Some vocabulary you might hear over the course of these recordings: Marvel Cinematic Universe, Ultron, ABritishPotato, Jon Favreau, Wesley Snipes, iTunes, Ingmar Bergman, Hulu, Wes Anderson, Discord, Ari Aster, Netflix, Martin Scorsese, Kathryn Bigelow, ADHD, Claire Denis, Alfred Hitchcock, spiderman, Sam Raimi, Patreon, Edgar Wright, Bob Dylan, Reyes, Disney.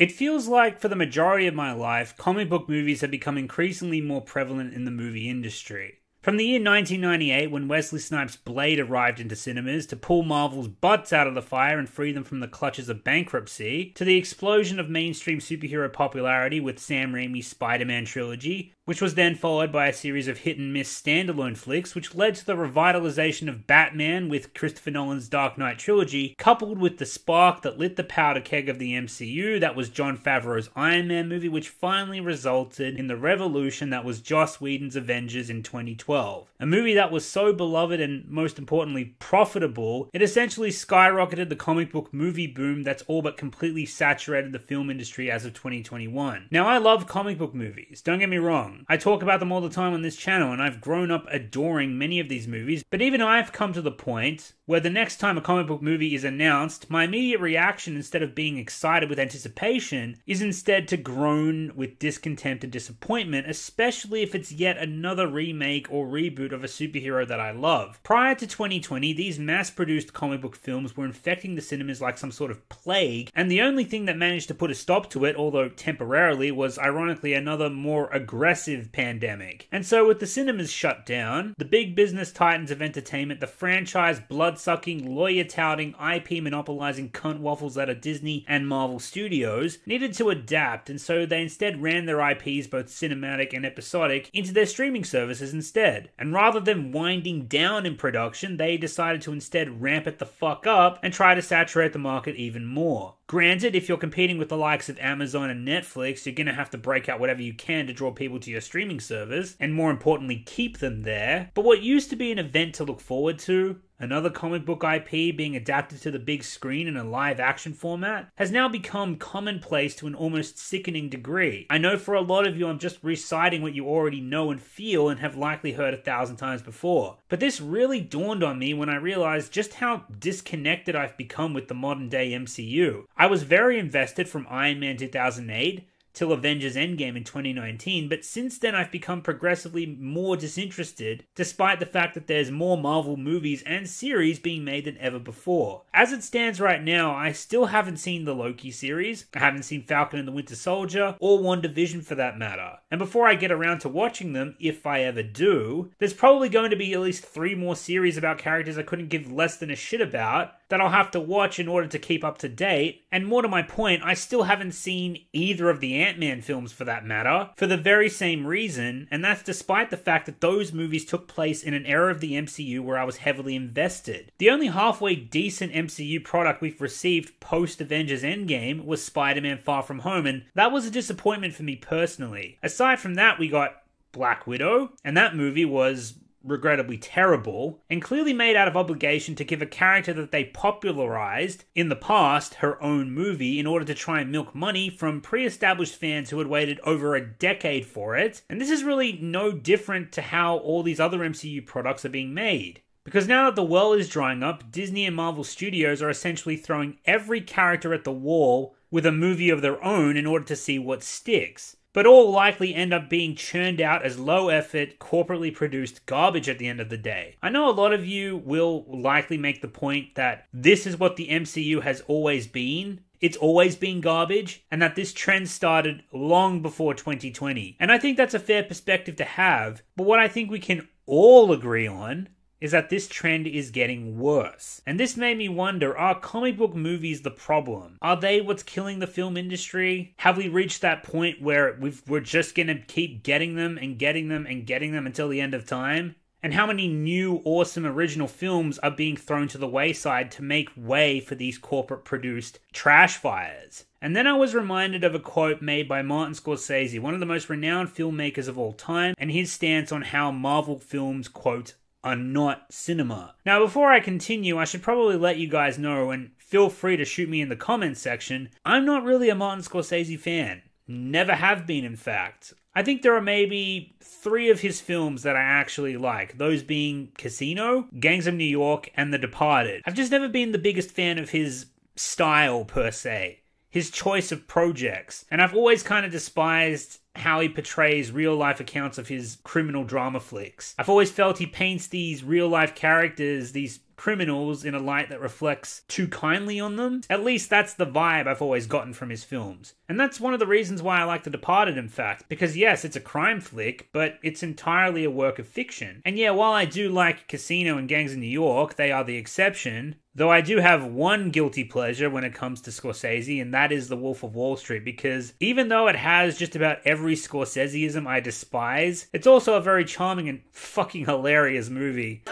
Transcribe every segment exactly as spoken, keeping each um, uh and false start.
It feels like, for the majority of my life, comic book movies have become increasingly more prevalent in the movie industry. From the year nineteen ninety-eight, when Wesley Snipes' Blade arrived into cinemas to pull Marvel's butts out of the fire and free them from the clutches of bankruptcy, to the explosion of mainstream superhero popularity with Sam Raimi's Spider-Man trilogy, which was then followed by a series of hit-and-miss standalone flicks, which led to the revitalization of Batman with Christopher Nolan's Dark Knight trilogy, coupled with the spark that lit the powder keg of the M C U that was Jon Favreau's Iron Man movie, which finally resulted in the revolution that was Joss Whedon's Avengers in twenty twelve. A movie that was so beloved and, most importantly, profitable, it essentially skyrocketed the comic book movie boom that's all but completely saturated the film industry as of twenty twenty-one. Now, I love comic book movies, don't get me wrong. I talk about them all the time on this channel, and I've grown up adoring many of these movies, but even I've come to the point where the next time a comic book movie is announced, my immediate reaction, instead of being excited with anticipation, is instead to groan with discontent and disappointment, especially if it's yet another remake or reboot of a superhero that I love. Prior to twenty twenty, these mass-produced comic book films were infecting the cinemas like some sort of plague, and the only thing that managed to put a stop to it, although temporarily, was ironically another more aggressive pandemic. And so with the cinemas shut down, the big business titans of entertainment, the franchise blood-sucking, lawyer-touting, I P monopolizing cunt waffles that are Disney and Marvel Studios, needed to adapt, and so they instead ran their I Ps, both cinematic and episodic, into their streaming services instead. And rather than winding down in production, they decided to instead ramp it the fuck up and try to saturate the market even more. Granted, if you're competing with the likes of Amazon and Netflix, you're going to have to break out whatever you can to draw people to your streaming service, and more importantly, keep them there. But what used to be an event to look forward to, another comic book I P being adapted to the big screen in a live-action format, has now become commonplace to an almost sickening degree. I know for a lot of you I'm just reciting what you already know and feel and have likely heard a thousand times before, but this really dawned on me when I realized just how disconnected I've become with the modern-day M C U. I was very invested from Iron Man two thousand eight till Avengers Endgame in twenty nineteen, but since then I've become progressively more disinterested, despite the fact that there's more Marvel movies and series being made than ever before. As it stands right now, I still haven't seen the Loki series, I haven't seen Falcon and the Winter Soldier, or WandaVision for that matter. And before I get around to watching them, if I ever do, there's probably going to be at least three more series about characters I couldn't give less than a shit about, that I'll have to watch in order to keep up to date, and more to my point, I still haven't seen either of the Ant-Man films for that matter, for the very same reason, and that's despite the fact that those movies took place in an era of the M C U where I was heavily invested. The only halfway decent M C U product we've received post-Avengers Endgame was Spider-Man Far From Home, and that was a disappointment for me personally. Aside from that, we got Black Widow, and that movie was regrettably terrible, and clearly made out of obligation to give a character that they popularized in the past her own movie in order to try and milk money from pre-established fans who had waited over a decade for it. And this is really no different to how all these other M C U products are being made. Because now that the well is drying up, Disney and Marvel Studios are essentially throwing every character at the wall with a movie of their own in order to see what sticks, but all likely end up being churned out as low-effort, corporately produced garbage at the end of the day. I know a lot of you will likely make the point that this is what the M C U has always been, it's always been garbage, and that this trend started long before twenty twenty. And I think that's a fair perspective to have, but what I think we can all agree on is that this trend is getting worse. And this made me wonder, are comic book movies the problem? Are they what's killing the film industry? Have we reached that point where we've, we're just gonna keep getting them and getting them and getting them until the end of time? And how many new, awesome, original films are being thrown to the wayside to make way for these corporate-produced trash fires? And then I was reminded of a quote made by Martin Scorsese, one of the most renowned filmmakers of all time, and his stance on how Marvel films, quote, are not cinema. Now, before I continue, I should probably let you guys know, and feel free to shoot me in the comments section, I'm not really a Martin Scorsese fan. Never have been, in fact. I think there are maybe three of his films that I actually like, those being Casino, Gangs of New York, and The Departed. I've just never been the biggest fan of his style, per se, his choice of projects, and I've always kind of despised how he portrays real-life accounts of his criminal drama flicks. I've always felt he paints these real-life characters, these criminals, in a light that reflects too kindly on them. At least that's the vibe I've always gotten from his films. And that's one of the reasons why I like The Departed, in fact, because yes, it's a crime flick, but it's entirely a work of fiction. And yeah, while I do like Casino and Gangs of New York, they are the exception, though I do have one guilty pleasure when it comes to Scorsese, and that is The Wolf of Wall Street, because even though it has just about every Scorseseism I despise, it's also a very charming and fucking hilarious movie.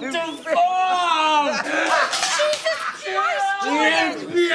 Too oh, Jesus Christ!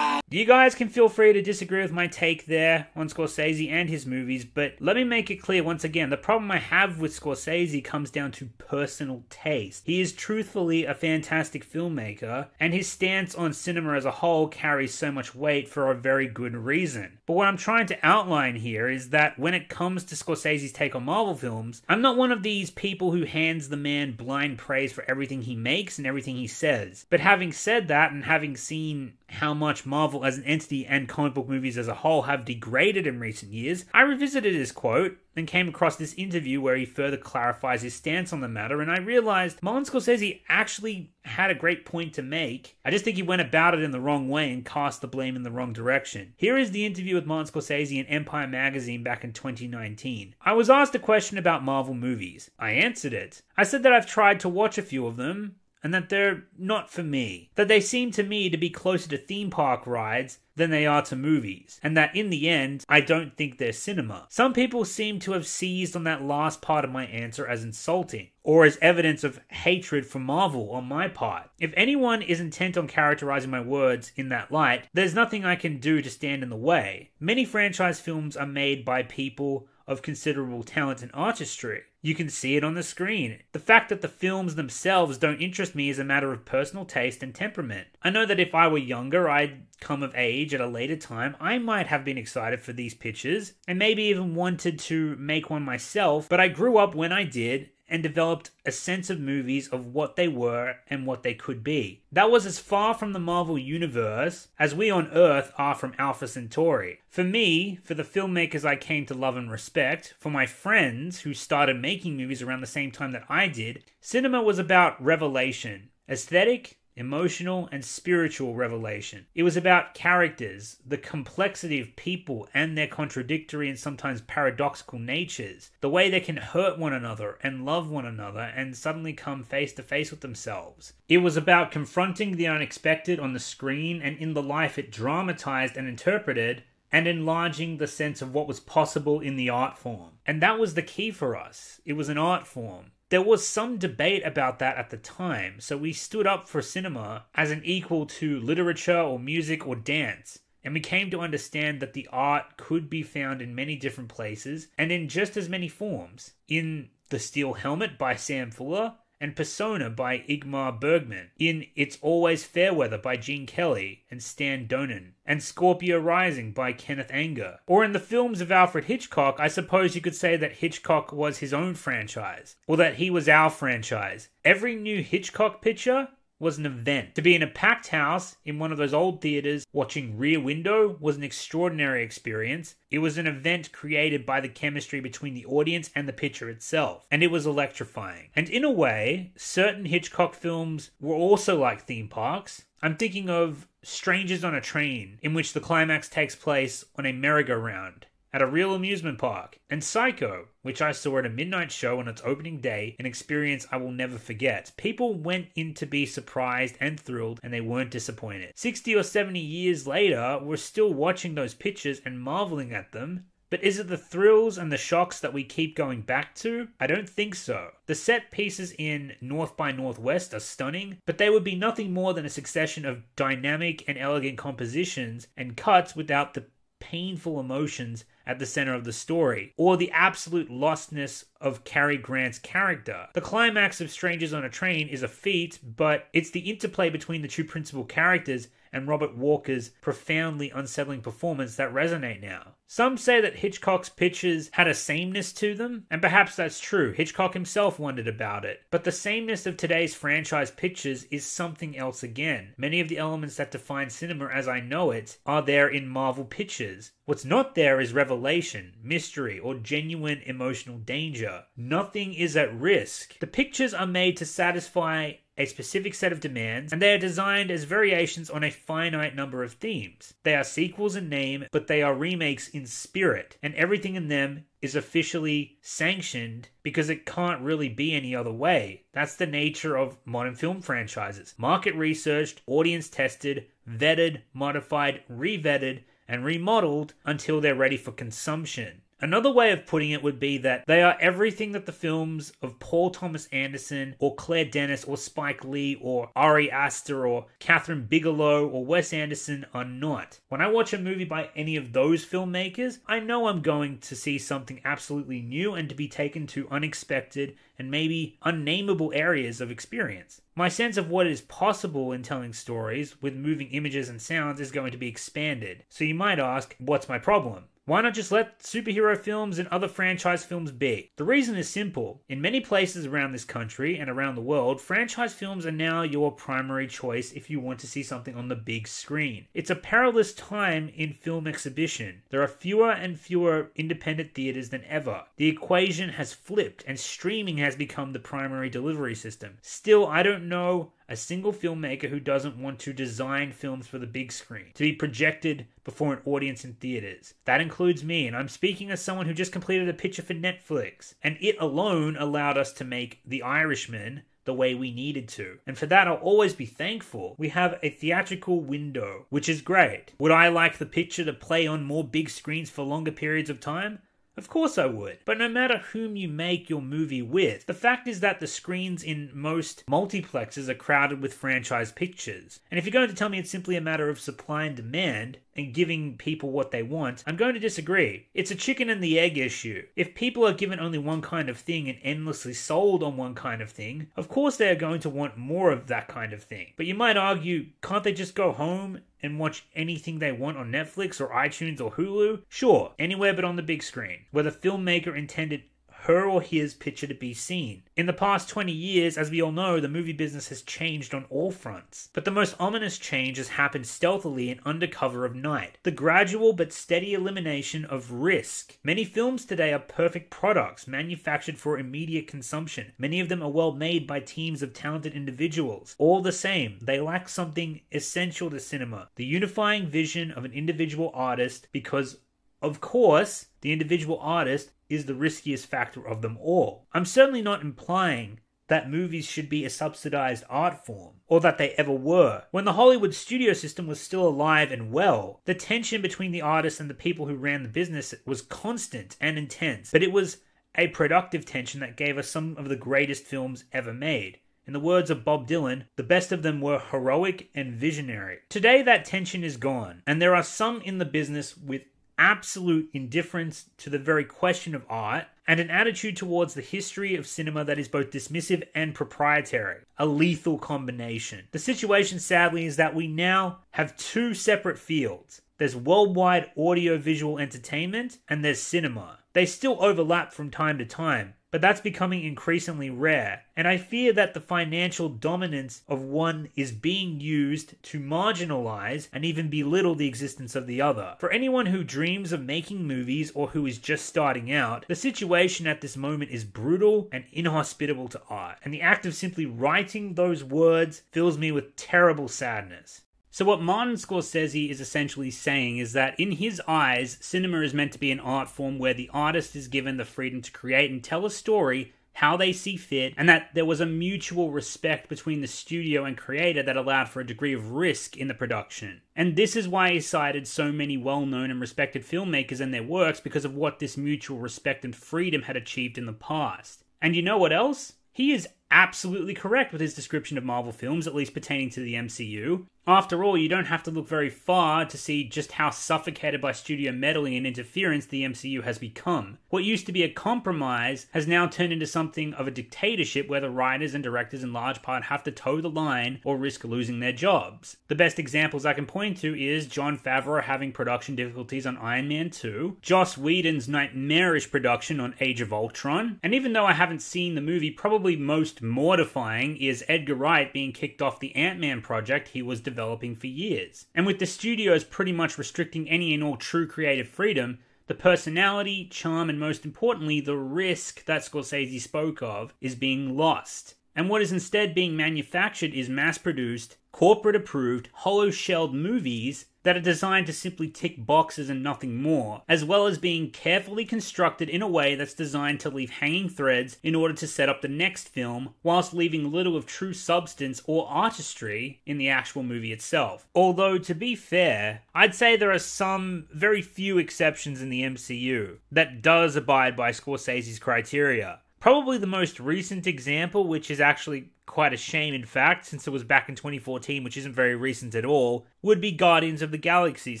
You guys can feel free to disagree with my take there on Scorsese and his movies, but let me make it clear once again, the problem I have with Scorsese comes down to personal taste. He is truthfully a fantastic filmmaker, and his stance on cinema as a whole carries so much weight for a very good reason. But what I'm trying to outline here is that when it comes to Scorsese's take on Marvel films, I'm not one of these people who hands the man blind praise for everything he makes and everything he says. But having said that, and having seen how much Marvel as an entity and comic book movies as a whole have degraded in recent years, I revisited his quote and came across this interview where he further clarifies his stance on the matter, and I realized Martin Scorsese actually had a great point to make. I just think he went about it in the wrong way and cast the blame in the wrong direction. Here is the interview with Martin Scorsese in Empire Magazine back in twenty nineteen. I was asked a question about Marvel movies. I answered it. I said that I've tried to watch a few of them, and that they're not for me. That they seem to me to be closer to theme park rides than they are to movies, and that in the end, I don't think they're cinema. Some people seem to have seized on that last part of my answer as insulting, or as evidence of hatred for Marvel on my part. If anyone is intent on characterizing my words in that light, there's nothing I can do to stand in the way. Many franchise films are made by people of considerable talent and artistry. You can see it on the screen. The fact that the films themselves don't interest me is a matter of personal taste and temperament. I know that if I were younger, I'd come of age at a later time, I might have been excited for these pictures, and maybe even wanted to make one myself, but I grew up when I did, and developed a sense of movies of what they were and what they could be. That was as far from the Marvel Universe as we on Earth are from Alpha Centauri. For me, for the filmmakers I came to love and respect, for my friends who started making movies around the same time that I did, cinema was about revelation, aesthetic, emotional, and spiritual revelation. It was about characters, the complexity of people and their contradictory and sometimes paradoxical natures, the way they can hurt one another and love one another and suddenly come face to face with themselves. It was about confronting the unexpected on the screen and in the life it dramatized and interpreted, and enlarging the sense of what was possible in the art form. And that was the key for us. It was an art form. There was some debate about that at the time, so we stood up for cinema as an equal to literature or music or dance, and we came to understand that the art could be found in many different places and in just as many forms. In The Steel Helmet by Sam Fuller and Persona by Ingmar Bergman, in It's Always Fairweather by Gene Kelly and Stan Donan, and Scorpio Rising by Kenneth Anger. Or in the films of Alfred Hitchcock, I suppose you could say that Hitchcock was his own franchise, or that he was our franchise. Every new Hitchcock picture was an event. To be in a packed house in one of those old theaters watching Rear Window was an extraordinary experience. It was an event created by the chemistry between the audience and the picture itself, and it was electrifying. And in a way, certain Hitchcock films were also like theme parks. I'm thinking of Strangers on a Train, in which the climax takes place on a merry-go-round at a real amusement park, and Psycho, which I saw at a midnight show on its opening day, an experience I will never forget. People went in to be surprised and thrilled, and they weren't disappointed. sixty or seventy years later, we're still watching those pictures and marveling at them, but is it the thrills and the shocks that we keep going back to? I don't think so. The set pieces in North by Northwest are stunning, but they would be nothing more than a succession of dynamic and elegant compositions and cuts without the painful emotions at the center of the story, or the absolute lostness of Cary Grant's character. The climax of Strangers on a Train is a feat, but it's the interplay between the two principal characters and Robert Walker's profoundly unsettling performance that resonate now. Some say that Hitchcock's pictures had a sameness to them, and perhaps that's true. Hitchcock himself wondered about it. But the sameness of today's franchise pictures is something else again. Many of the elements that define cinema as I know it are there in Marvel pictures. What's not there is revelation, mystery, or genuine emotional danger. Nothing is at risk. The pictures are made to satisfy a specific set of demands, and they are designed as variations on a finite number of themes. They are sequels in name, but they are remakes in spirit, and everything in them is officially sanctioned because it can't really be any other way. That's the nature of modern film franchises. Market researched, audience tested, vetted, modified, revetted, and remodeled until they're ready for consumption. Another way of putting it would be that they are everything that the films of Paul Thomas Anderson or Claire Denis or Spike Lee or Ari Aster or Kathryn Bigelow or Wes Anderson are not. When I watch a movie by any of those filmmakers, I know I'm going to see something absolutely new and to be taken to unexpected and maybe unnameable areas of experience. My sense of what is possible in telling stories with moving images and sounds is going to be expanded. So you might ask, what's my problem? Why not just let superhero films and other franchise films be? The reason is simple. In many places around this country and around the world, franchise films are now your primary choice if you want to see something on the big screen. It's a perilous time in film exhibition. There are fewer and fewer independent theaters than ever. The equation has flipped and streaming has become the primary delivery system. Still, I don't know a single filmmaker who doesn't want to design films for the big screen, to be projected before an audience in theaters. That includes me, and I'm speaking as someone who just completed a picture for Netflix, and it alone allowed us to make The Irishman the way we needed to. And for that, I'll always be thankful. We have a theatrical window, which is great. Would I like the picture to play on more big screens for longer periods of time? Of course I would. But no matter whom you make your movie with, the fact is that the screens in most multiplexes are crowded with franchise pictures. And if you're going to tell me it's simply a matter of supply and demand, and giving people what they want, I'm going to disagree. It's a chicken and the egg issue. If people are given only one kind of thing and endlessly sold on one kind of thing, of course they are going to want more of that kind of thing. But you might argue, can't they just go home and watch anything they want on Netflix or iTunes or Hulu? Sure, anywhere but on the big screen, where the filmmaker intended her or his picture to be seen. In the past twenty years, as we all know, the movie business has changed on all fronts. But the most ominous change has happened stealthily and under cover of night. The gradual but steady elimination of risk. Many films today are perfect products, manufactured for immediate consumption. Many of them are well made by teams of talented individuals. All the same, they lack something essential to cinema. The unifying vision of an individual artist, because, of course, the individual artist is the riskiest factor of them all. I'm certainly not implying that movies should be a subsidized art form, or that they ever were. When the Hollywood studio system was still alive and well, the tension between the artists and the people who ran the business was constant and intense, but it was a productive tension that gave us some of the greatest films ever made. In the words of Bob Dylan, the best of them were heroic and visionary. Today that tension is gone, and there are some in the business with absolute indifference to the very question of art, and an attitude towards the history of cinema that is both dismissive and proprietary. A lethal combination. The situation, sadly, is that we now have two separate fields. There's worldwide audiovisual entertainment, and there's cinema. They still overlap from time to time, but that's becoming increasingly rare, and I fear that the financial dominance of one is being used to marginalize and even belittle the existence of the other. For anyone who dreams of making movies or who is just starting out, the situation at this moment is brutal and inhospitable to art, and the act of simply writing those words fills me with terrible sadness. So what Martin Scorsese is essentially saying is that in his eyes, cinema is meant to be an art form where the artist is given the freedom to create and tell a story how they see fit, and that there was a mutual respect between the studio and creator that allowed for a degree of risk in the production. And this is why he cited so many well-known and respected filmmakers and their works, because of what this mutual respect and freedom had achieved in the past. And you know what else? He is absolutely correct with his description of Marvel films, at least pertaining to the M C U. After all, you don't have to look very far to see just how suffocated by studio meddling and interference the M C U has become. What used to be a compromise has now turned into something of a dictatorship where the writers and directors in large part have to toe the line or risk losing their jobs. The best examples I can point to is Jon Favreau having production difficulties on Iron Man two, Joss Whedon's nightmarish production on Age of Ultron, and even though I haven't seen the movie, probably most mortifying is Edgar Wright being kicked off the Ant-Man project he was developing. developing for years. And with the studios pretty much restricting any and all true creative freedom, the personality, charm, and most importantly, the risk that Scorsese spoke of is being lost. And what is instead being manufactured is mass-produced, corporate-approved, hollow-shelled movies that are designed to simply tick boxes and nothing more, as well as being carefully constructed in a way that's designed to leave hanging threads in order to set up the next film, whilst leaving little of true substance or artistry in the actual movie itself. Although, to be fair, I'd say there are some very few exceptions in the M C U that does abide by Scorsese's criteria. Probably the most recent example, which is actually quite a shame in fact, since it was back in twenty fourteen, which isn't very recent at all, would be Guardians of the Galaxy,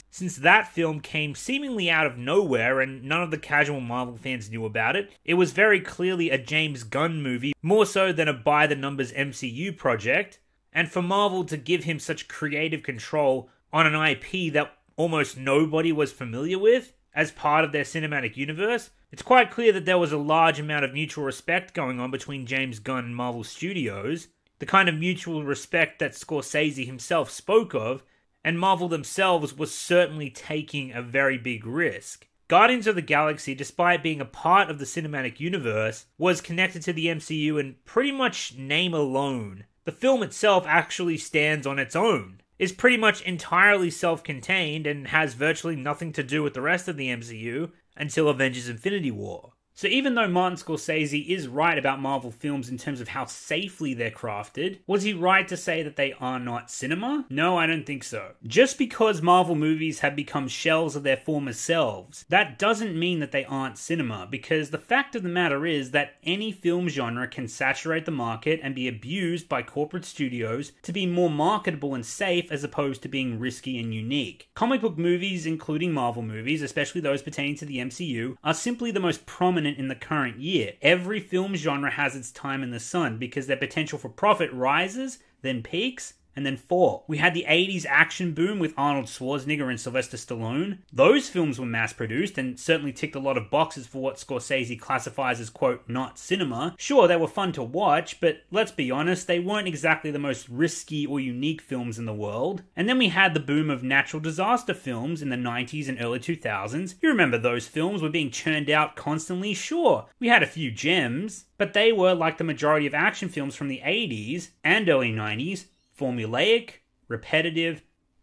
since that film came seemingly out of nowhere and none of the casual Marvel fans knew about it. It was very clearly a James Gunn movie, more so than a by-the-numbers M C U project, and for Marvel to give him such creative control on an I P that almost nobody was familiar with as part of their cinematic universe, it's quite clear that there was a large amount of mutual respect going on between James Gunn and Marvel Studios, the kind of mutual respect that Scorsese himself spoke of, and Marvel themselves was certainly taking a very big risk. Guardians of the Galaxy, despite being a part of the cinematic universe, was connected to the M C U in pretty much name alone. The film itself actually stands on its own, is pretty much entirely self-contained, and has virtually nothing to do with the rest of the M C U, until Avengers Infinity War. So even though Martin Scorsese is right about Marvel films in terms of how safely they're crafted, was he right to say that they are not cinema? No, I don't think so. Just because Marvel movies have become shells of their former selves, that doesn't mean that they aren't cinema, because the fact of the matter is that any film genre can saturate the market and be abused by corporate studios to be more marketable and safe as opposed to being risky and unique. Comic book movies, including Marvel movies, especially those pertaining to the M C U, are simply the most prominent in the current year. Every film genre has its time in the sun because their potential for profit rises, then peaks, and then fall. We had the eighties action boom with Arnold Schwarzenegger and Sylvester Stallone. Those films were mass-produced and certainly ticked a lot of boxes for what Scorsese classifies as, quote, not cinema. Sure, they were fun to watch, but let's be honest, they weren't exactly the most risky or unique films in the world. And then we had the boom of natural disaster films in the nineties and early two thousands. You remember those films were being churned out constantly? Sure, we had a few gems, but they were, like the majority of action films from the eighties and early nineties, formulaic, repetitive,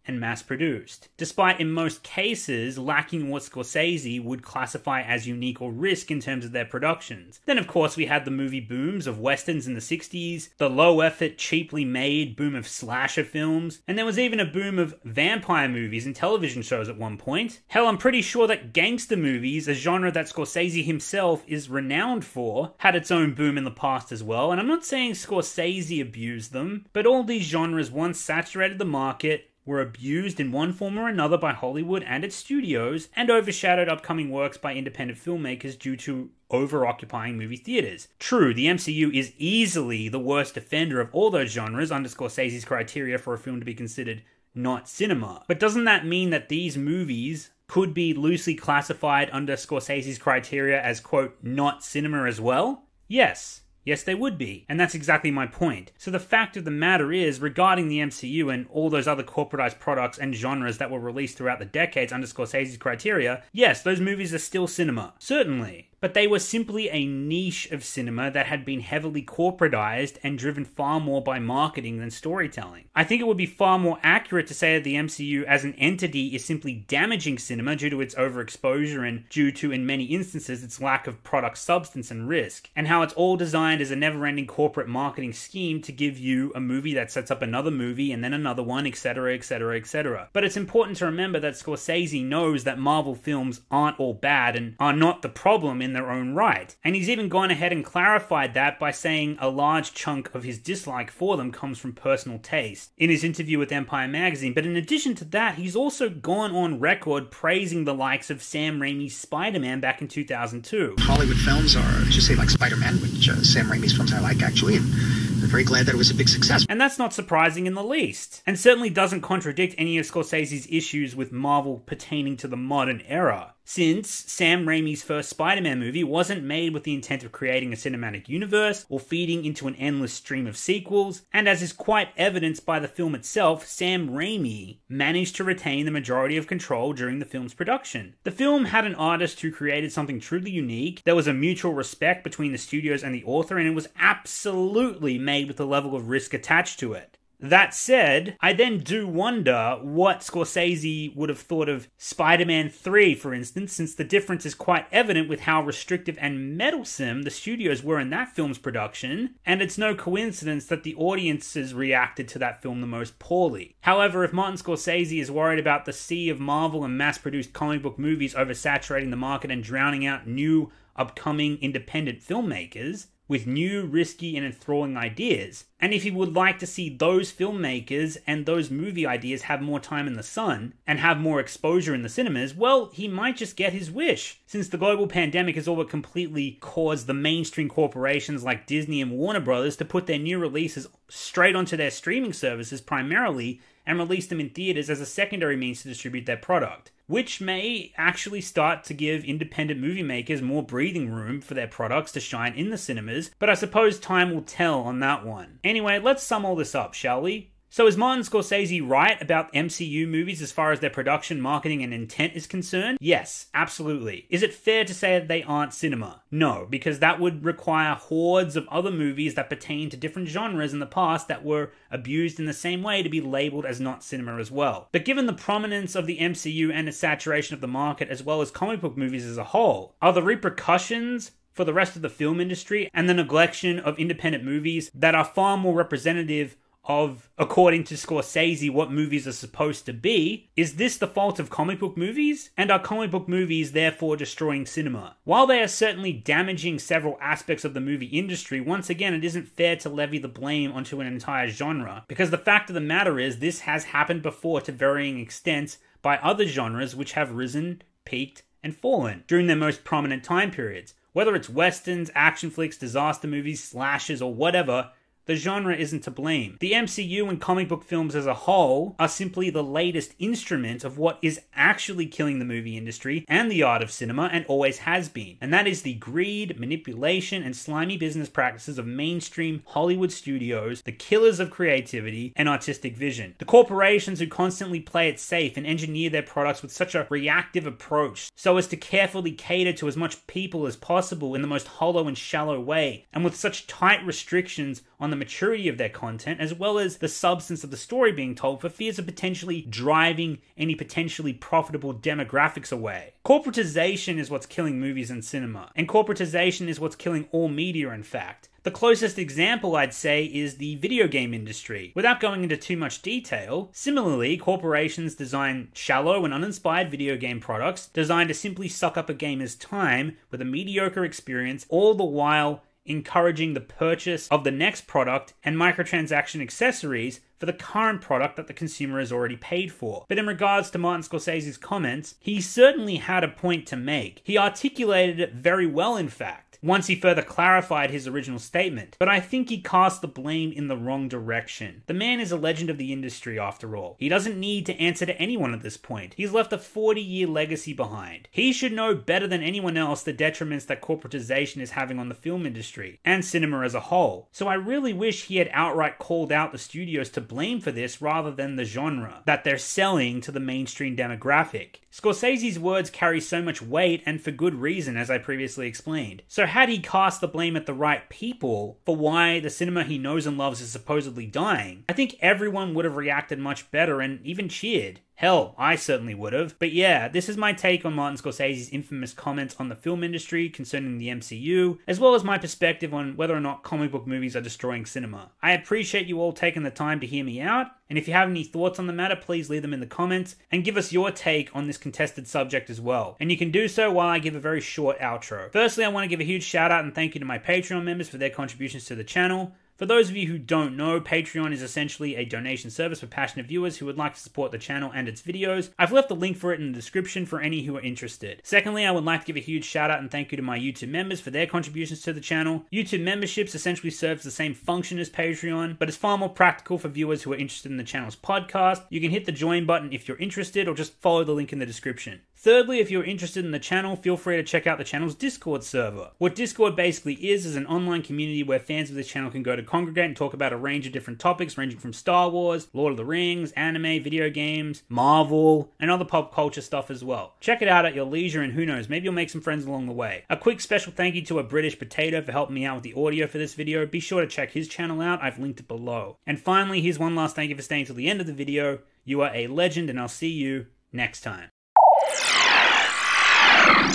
and mass-produced, despite in most cases lacking what Scorsese would classify as unique or risk in terms of their productions. Then of course we had the movie booms of westerns in the sixties, the low-effort, cheaply made boom of slasher films, and there was even a boom of vampire movies and television shows at one point. Hell, I'm pretty sure that gangster movies, a genre that Scorsese himself is renowned for, had its own boom in the past as well, and I'm not saying Scorsese abused them, but all these genres once saturated the market, were abused in one form or another by Hollywood and its studios, and overshadowed upcoming works by independent filmmakers due to over-occupying movie theaters. True, the M C U is easily the worst offender of all those genres under Scorsese's criteria for a film to be considered not cinema, but doesn't that mean that these movies could be loosely classified under Scorsese's criteria as, quote, not cinema as well? Yes. Yes, they would be, and that's exactly my point. So the fact of the matter is, regarding the M C U and all those other corporatized products and genres that were released throughout the decades under Scorsese's criteria, yes, those movies are still cinema, certainly. But they were simply a niche of cinema that had been heavily corporatized and driven far more by marketing than storytelling. I think it would be far more accurate to say that the M C U as an entity is simply damaging cinema due to its overexposure and due to, in many instances, its lack of product substance and risk, and how it's all designed as a never-ending corporate marketing scheme to give you a movie that sets up another movie and then another one, etc, etc, et cetera. But it's important to remember that Scorsese knows that Marvel films aren't all bad and are not the problem in in their own right. And he's even gone ahead and clarified that by saying a large chunk of his dislike for them comes from personal taste in his interview with Empire Magazine. But in addition to that, he's also gone on record praising the likes of Sam Raimi's Spider-Man back in two thousand two. Hollywood films are, just say, like Spider-Man, which uh, Sam Raimi's films I like, actually, and I'm very glad that it was a big success. And that's not surprising in the least, and certainly doesn't contradict any of Scorsese's issues with Marvel pertaining to the modern era, since Sam Raimi's first Spider-Man movie wasn't made with the intent of creating a cinematic universe or feeding into an endless stream of sequels, and as is quite evidenced by the film itself, Sam Raimi managed to retain the majority of control during the film's production. The film had an artist who created something truly unique, there was a mutual respect between the studios and the author, and it was absolutely made with a level of risk attached to it. That said, I then do wonder what Scorsese would have thought of Spider-Man three, for instance, since the difference is quite evident with how restrictive and meddlesome the studios were in that film's production, and it's no coincidence that the audiences reacted to that film the most poorly. However, if Martin Scorsese is worried about the sea of Marvel and mass-produced comic book movies oversaturating the market and drowning out new, upcoming independent filmmakers with new, risky, and enthralling ideas, and if he would like to see those filmmakers and those movie ideas have more time in the sun and have more exposure in the cinemas, well, he might just get his wish, since the global pandemic has all but completely caused the mainstream corporations like Disney and Warner Brothers to put their new releases straight onto their streaming services primarily and release them in theaters as a secondary means to distribute their product, which may actually start to give independent movie makers more breathing room for their products to shine in the cinemas, but I suppose time will tell on that one. Anyway, let's sum all this up, shall we? So is Martin Scorsese right about M C U movies as far as their production, marketing, and intent is concerned? Yes, absolutely. Is it fair to say that they aren't cinema? No, because that would require hordes of other movies that pertain to different genres in the past that were abused in the same way to be labeled as not cinema as well. But given the prominence of the M C U and its saturation of the market as well as comic book movies as a whole, are the repercussions for the rest of the film industry and the neglection of independent movies that are far more representative of, according to Scorsese, what movies are supposed to be, is this the fault of comic book movies? And are comic book movies therefore destroying cinema? While they are certainly damaging several aspects of the movie industry, once again it isn't fair to levy the blame onto an entire genre, because the fact of the matter is this has happened before to varying extents by other genres which have risen, peaked, and fallen during their most prominent time periods. Whether it's westerns, action flicks, disaster movies, slashes, or whatever, the genre isn't to blame. The M C U and comic book films as a whole are simply the latest instrument of what is actually killing the movie industry and the art of cinema, and always has been. And that is the greed, manipulation, and slimy business practices of mainstream Hollywood studios, the killers of creativity and artistic vision. The corporations who constantly play it safe and engineer their products with such a reactive approach so as to carefully cater to as much people as possible in the most hollow and shallow way, and with such tight restrictions on the maturity of their content as well as the substance of the story being told, for fears of potentially driving any potentially profitable demographics away. Corporatization is what's killing movies and cinema, and corporatization is what's killing all media, in fact. The closest example, I'd say, is the video game industry. Without going into too much detail, similarly, corporations design shallow and uninspired video game products designed to simply suck up a gamer's time with a mediocre experience, all the while encouraging the purchase of the next product and microtransaction accessories for the current product that the consumer has already paid for. But in regards to Martin Scorsese's comments, he certainly had a point to make. He articulated it very well, in fact, once he further clarified his original statement. But I think he cast the blame in the wrong direction. The man is a legend of the industry, after all. He doesn't need to answer to anyone at this point. He's left a forty-year legacy behind. He should know better than anyone else the detriments that corporatization is having on the film industry and cinema as a whole. So I really wish he had outright called out the studios to blame for this rather than the genre that they're selling to the mainstream demographic. Scorsese's words carry so much weight, and for good reason, as I previously explained. So had he cast the blame at the right people for why the cinema he knows and loves is supposedly dying, I think everyone would have reacted much better and even cheered. Hell, I certainly would have. But yeah, this is my take on Martin Scorsese's infamous comments on the film industry concerning the M C U, as well as my perspective on whether or not comic book movies are destroying cinema. I appreciate you all taking the time to hear me out, and if you have any thoughts on the matter, please leave them in the comments, and give us your take on this contested subject as well. And you can do so while I give a very short outro. Firstly, I want to give a huge shout out and thank you to my Patreon members for their contributions to the channel. For those of you who don't know, Patreon is essentially a donation service for passionate viewers who would like to support the channel and its videos. I've left a link for it in the description for any who are interested. Secondly, I would like to give a huge shout out and thank you to my YouTube members for their contributions to the channel. YouTube memberships essentially serves the same function as Patreon, but it's far more practical for viewers who are interested in the channel's podcast. You can hit the join button if you're interested, or just follow the link in the description. Thirdly, if you're interested in the channel, feel free to check out the channel's Discord server. What Discord basically is is an online community where fans of this channel can go to congregate and talk about a range of different topics, ranging from Star Wars, Lord of the Rings, anime, video games, Marvel, and other pop culture stuff as well. Check it out at your leisure, and who knows, maybe you'll make some friends along the way. A quick special thank you to A British Potato for helping me out with the audio for this video. Be sure to check his channel out, I've linked it below. And finally, here's one last thank you for staying till the end of the video. You are a legend, and I'll see you next time.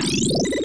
You